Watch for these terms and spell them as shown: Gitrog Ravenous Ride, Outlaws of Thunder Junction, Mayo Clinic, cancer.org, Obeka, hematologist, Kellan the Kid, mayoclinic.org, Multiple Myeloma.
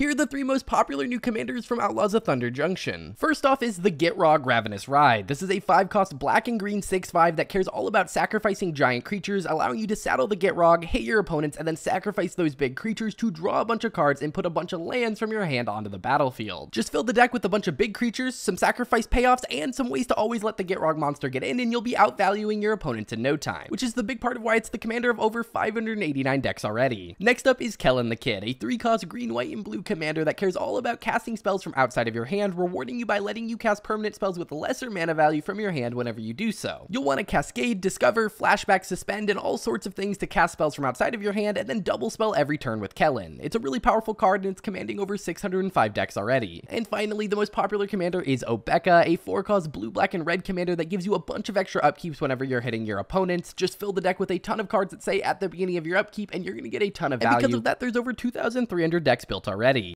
Here are the three most popular new commanders from Outlaws of Thunder Junction. First off is the Gitrog Ravenous Ride. This is a 5-cost black and green 6/5 that cares all about sacrificing giant creatures, allowing you to saddle the Gitrog, hit your opponents, and then sacrifice those big creatures to draw a bunch of cards and put a bunch of lands from your hand onto the battlefield. Just fill the deck with a bunch of big creatures, some sacrifice payoffs, and some ways to always let the Gitrog monster get in, and you'll be outvaluing your opponents in no time, which is the big part of why it's the commander of over 589 decks already. Next up is Kellan the Kid, a 3-cost green, white, and blue commander that cares all about casting spells from outside of your hand, rewarding you by letting you cast permanent spells with lesser mana value from your hand whenever you do so. You'll want to Cascade, Discover, Flashback, Suspend, and all sorts of things to cast spells from outside of your hand, and then double spell every turn with Kellan. It's a really powerful card, and it's commanding over 605 decks already. And finally, the most popular commander is Obeka, a 4-cost blue, black, and red commander that gives you a bunch of extra upkeeps whenever you're hitting your opponents. Just fill the deck with a ton of cards that say at the beginning of your upkeep, and you're going to get a ton of value. And because of that, there's over 2,300 decks built already.